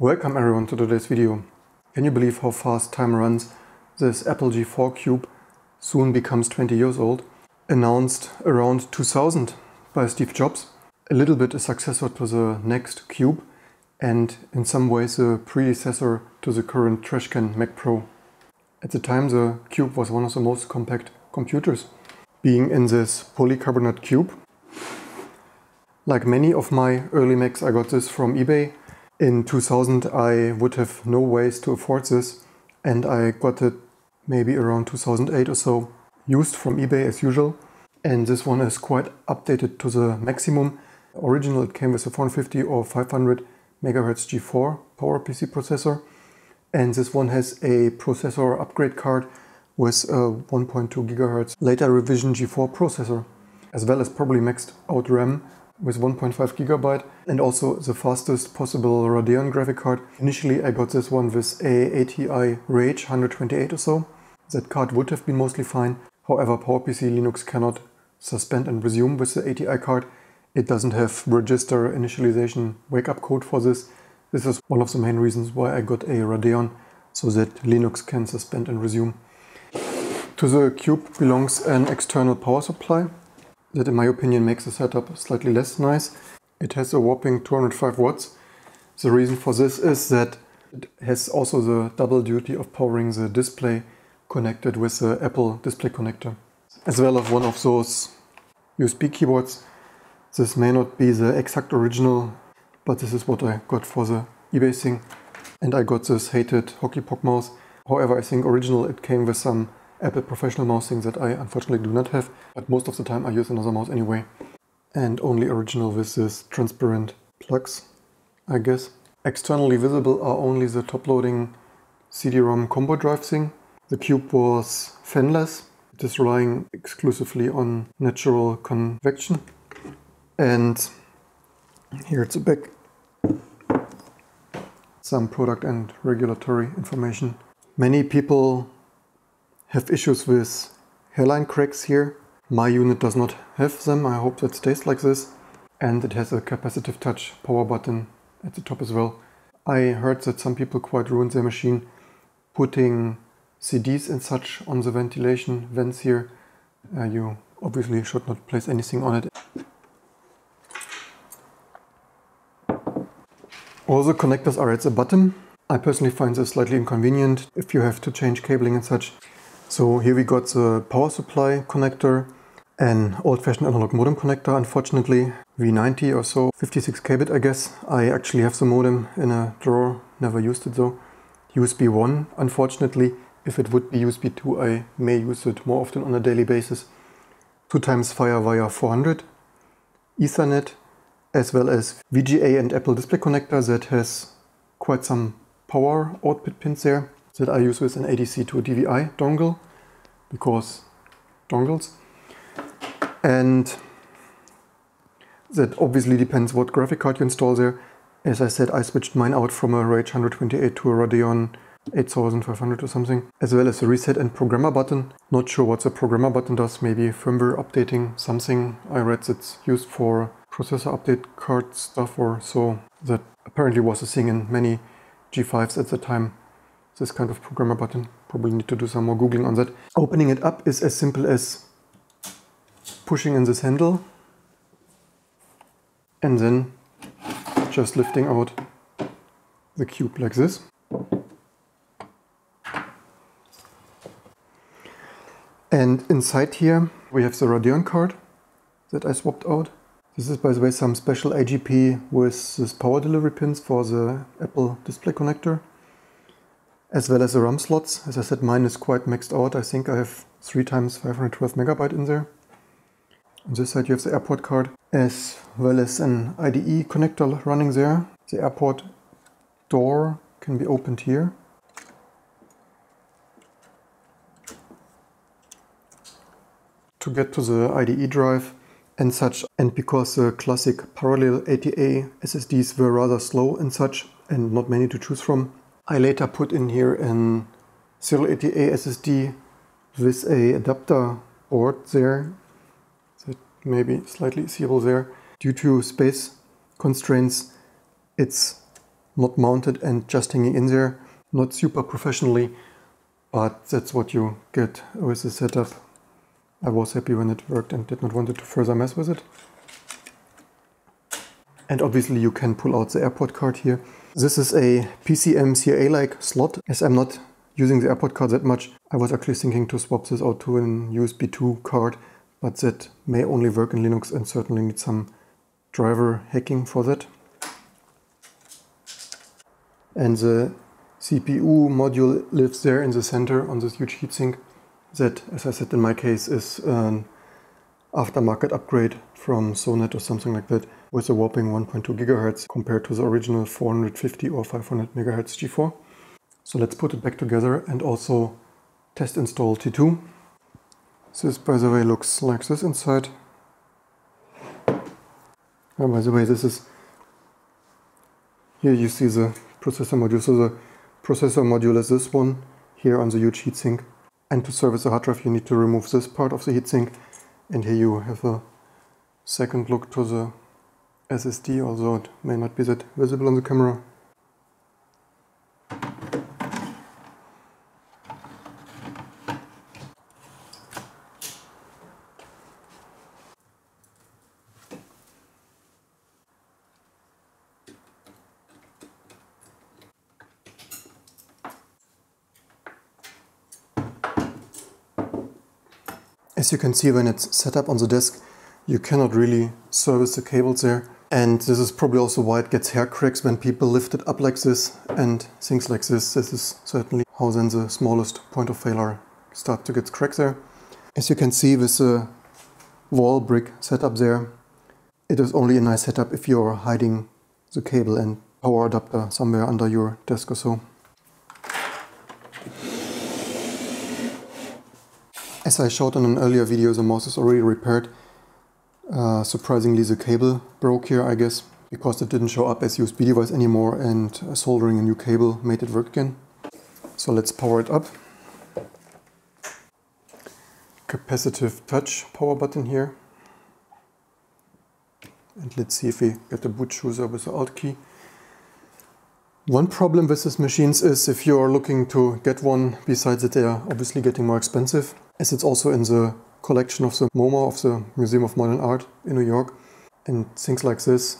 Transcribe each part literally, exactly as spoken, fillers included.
Welcome everyone to today's video. Can you believe how fast time runs? This Apple G four Cube soon becomes twenty years old, announced around two thousand by Steve Jobs. A little bit a successor to the next Cube and in some ways a predecessor to the current Trashcan Mac Pro. At the time the Cube was one of the most compact computers, being in this polycarbonate cube. Like many of my early Macs, I got this from eBay. In two thousand I would have no ways to afford this and I got it maybe around two thousand eight or so, used from eBay as usual, and this one is quite updated to the maximum. Original it came with a four fifty or five hundred megahertz G four PowerPC processor, and this one has a processor upgrade card with a one point two gigahertz later revision G four processor, as well as probably maxed out RAM with one point five gigabyte and also the fastest possible Radeon graphic card. Initially I got this one with a ATI Rage one twenty-eight or so. That card would have been mostly fine. However, PowerPC Linux cannot suspend and resume with the A T I card. It doesn't have register initialization wake-up code for this. This is one of the main reasons why I got a Radeon, so that Linux can suspend and resume. To the Cube belongs an external power supply. That in my opinion makes the setup slightly less nice. It has a whopping two hundred five watts. The reason for this is that it has also the double duty of powering the display connected with the Apple Display Connector, as well as one of those U S B keyboards. This may not be the exact original, but this is what I got for the eBay thing. And I got this hated hockey puck mouse. However, I think original it came with some Apple Professional mouse thing that I unfortunately do not have, but most of the time I use another mouse anyway. And only original with this transparent plugs, I guess. Externally visible are only the top-loading C D ROM combo drive thing. The Cube was fanless, it is relying exclusively on natural convection. And here it's the back. Some product and regulatory information. Many people have issues with hairline cracks here. My unit does not have them, I hope that stays like this. And it has a capacitive touch power button at the top as well. I heard that some people quite ruined their machine putting C Ds and such on the ventilation vents here. Uh, you obviously should not place anything on it. All the connectors are at the bottom. I personally find this slightly inconvenient if you have to change cabling and such. So here we got the power supply connector, an old-fashioned analog modem connector, unfortunately, V ninety or so, fifty-six K bit I guess. I actually have the modem in a drawer, never used it though. U S B one, unfortunately. If it would be U S B two, I may use it more often on a daily basis. Two times FireWire four hundred, Ethernet, as well as V G A and Apple Display Connector that has quite some power output pins there, that I use with an A D C to D V I dongle, because dongles. And that obviously depends what graphic card you install there. As I said, I switched mine out from a Rage one twenty-eight to a Radeon eighty-five hundred or something, as well as a reset and programmer button. Not sure what the programmer button does, maybe firmware updating something. I read that's used for processor update card stuff or so. That apparently was a thing in many G fives at the time. This kind of programmer button. Probably need to do some more googling on that. Opening it up is as simple as pushing in this handle and then just lifting out the Cube like this. And inside here we have the Radeon card that I swapped out. This is, by the way, some special A G P with this power delivery pins for the Apple Display Connector, as well as the RAM slots. As I said, mine is quite maxed out. I think I have three times five hundred twelve megabyte in there. On this side you have the AirPort card, as well as an I D E connector running there. The AirPort door can be opened here. To get to the I D E drive and such, and because the classic parallel A T A S S Ds were rather slow and such, and not many to choose from, I later put in here an serial A T A S S D with a adapter board there, that may be slightly seeable there. Due to space constraints, it's not mounted and just hanging in there. Not super professionally, but that's what you get with the setup. I was happy when it worked and did not want to further mess with it. And obviously you can pull out the AirPod card here. This is a P C M C I A-like slot. As I'm not using the AirPod card that much, I was actually thinking to swap this out to an U S B two card, but that may only work in Linux and certainly need some driver hacking for that. And the C P U module lives there in the center on this huge heatsink that, as I said in my case, is an aftermarket upgrade from Sonnet or something like that, with a whopping one point two gigahertz compared to the original four hundred fifty or five hundred megahertz G four. So let's put it back together and also test install T two. This, by the way, looks like this inside. And by the way, this is... Here you see the processor module. So the processor module is this one here on the huge heatsink. And to service the hard drive you need to remove this part of the heatsink. And here you have a second look to the S S D, although it may not be that visible on the camera. As you can see, when it's set up on the desk, you cannot really service the cables there. And this is probably also why it gets hair cracks when people lift it up like this and things like this. This is certainly how then the smallest point of failure starts to get cracked there. As you can see with the wall brick setup there, it is only a nice setup if you're hiding the cable and power adapter somewhere under your desk or so. As I showed in an earlier video, the mouse is already repaired. Uh, surprisingly, the cable broke here, I guess, because it didn't show up as U S B device anymore, and soldering a new cable made it work again. So let's power it up. Capacitive touch power button here. And let's see if we get the boot chooser with the Alt key. One problem with these machines is, if you are looking to get one, besides that they are obviously getting more expensive, as it's also in the collection of the MoMA, of the Museum of Modern Art in New York, and things like this.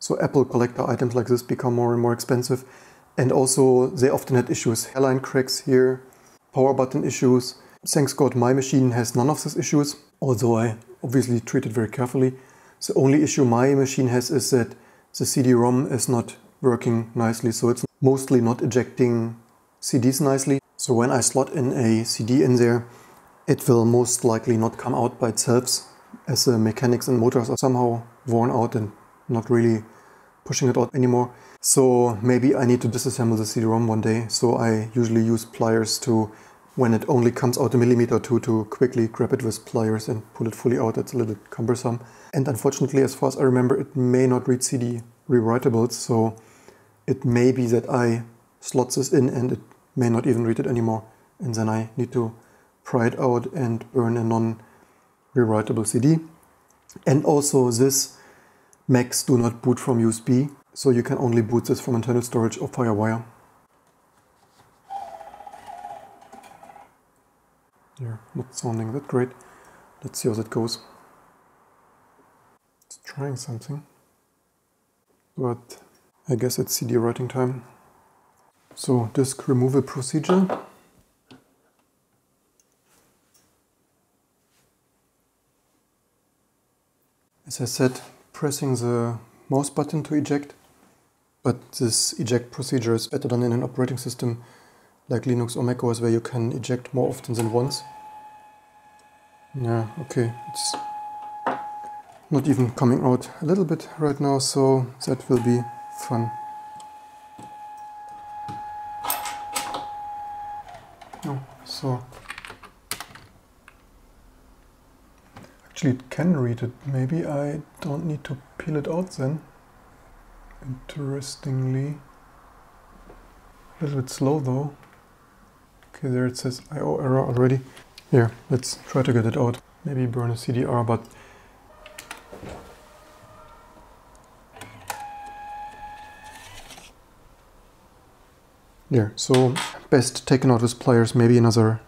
So Apple collector items like this become more and more expensive, and also they often had issues. Hairline cracks here, power button issues. Thanks God my machine has none of these issues, although I obviously treat it very carefully. The only issue my machine has is that the C D ROM is not working nicely, so it's mostly not ejecting C Ds nicely. So when I slot in a C D in there, it will most likely not come out by itself, as the mechanics and motors are somehow worn out and not really pushing it out anymore. So maybe I need to disassemble the C D ROM one day. So I usually use pliers to, when it only comes out a millimeter or two, to quickly grab it with pliers and pull it fully out. That's a little cumbersome. And unfortunately, as far as I remember, it may not read C D rewritables. So it may be that I slot this in and it may not even read it anymore. And then I need to pry it out and burn a non-rewritable C D. And also, this Macs do not boot from U S B, so you can only boot this from internal storage or FireWire. Yeah, not sounding that great. Let's see how that goes. It's trying something, but I guess it's C D writing time. So, disk removal procedure. As I said, pressing the mouse button to eject, but this eject procedure is better done in an operating system like Linux or macOS, where you can eject more often than once. Yeah, okay, it's not even coming out a little bit right now, so that will be fun. Oh, so... It can read it. Maybe I don't need to peel it out then. Interestingly, a little bit slow though. Okay, there it says I O error already. Here, let's try to get it out. Maybe burn a C D R, but Yeah, so best taken out with pliers. Maybe another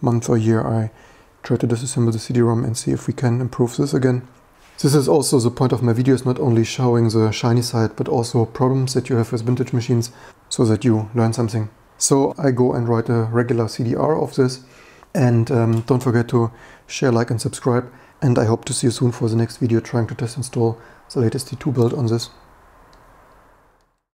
month or year I try to disassemble the C D ROM and see if we can improve this again. This is also the point of my videos, not only showing the shiny side, but also problems that you have with vintage machines, so that you learn something. So I go and write a regular C D R of this, and um, don't forget to share, like and subscribe, and I hope to see you soon for the next video trying to test install the latest T two build on this.